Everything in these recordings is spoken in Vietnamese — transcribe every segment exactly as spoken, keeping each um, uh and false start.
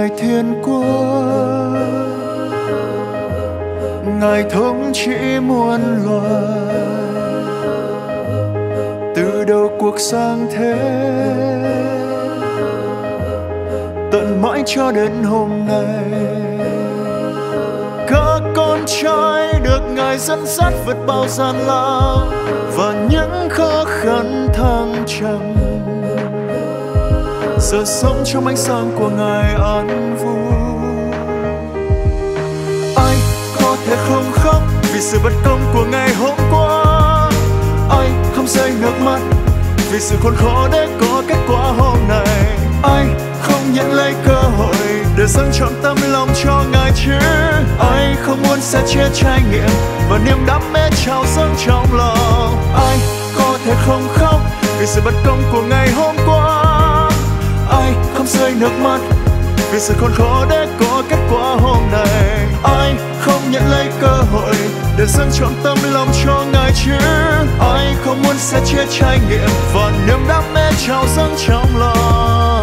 Ngài Thiên Quốc, Ngài thống trị muôn loài. Từ đầu cuộc sang thế, tận mãi cho đến hôm nay, các con trai được Ngài dẫn dắt vượt bao gian lao và những khó khăn thăng trầm. Giờ sống trong ánh sáng của Ngài an vui. Ai có thể không khóc vì sự bất công của ngày hôm qua? Ai không rơi nước mắt vì sự khốn khó để có kết quả hôm nay? Ai không nhận lấy cơ hội để dâng trọn tâm lòng cho Ngài chứ? Ai không muốn sẻ chia trải nghiệm và niềm đam mê trào dâng trong lòng? Ai có thể không khóc vì sự bất công của ngày hôm qua? Ai không rơi nước mắt vì sự khốn khó để có kết quả hôm nay? Ai không nhận lấy cơ hội để dâng trọn tâm lòng cho Ngài chứ? Ai không muốn sẻ chia trải nghiệm và niềm đam mê trào dâng trong lòng?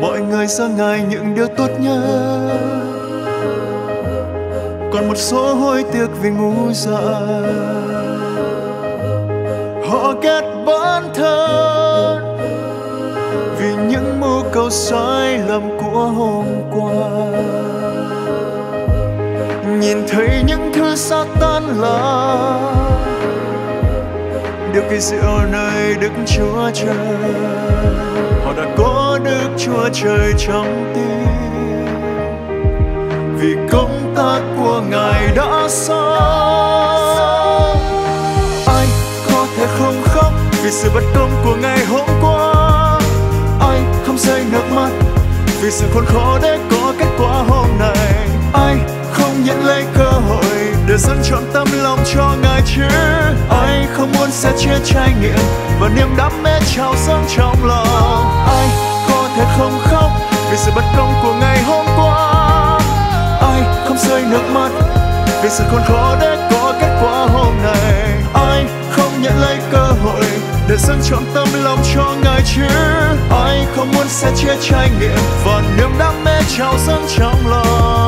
Mọi người dâng Ngài những điều tốt nhất, còn một số hối tiếc vì ngu dại. Họ ghét bản thân vì những mưu cầu sai lầm của hôm qua. Nhìn thấy những thứ Sa-tan là điều kỳ diệu nơi Đức Chúa Trời. Họ đã có Đức Chúa Trời trong tim, vì công tác của Ngài đã xong. Ai có thể không khóc vì sự bất công của ngày hôm qua? Ai không rơi nước mắt vì sự khốn khó để có kết quả hôm nay? Ai không nhận lấy cơ hội để dâng trọn tâm lòng cho Ngài chứ? Ai không muốn sẻ chia trải nghiệm và niềm đam mê trào dâng trong lòng? Ai có thể không khóc vì sự bất công của ngày hôm qua? Ai không rơi nước mắt vì sự khốn khó để có kết quả hôm nay? Ai không nhận lấy cơ hội để dâng trọn tâm lòng cho Ngài chứ? Ai không muốn sẻ chia trải nghiệm và niềm đam mê trào dâng trong lòng?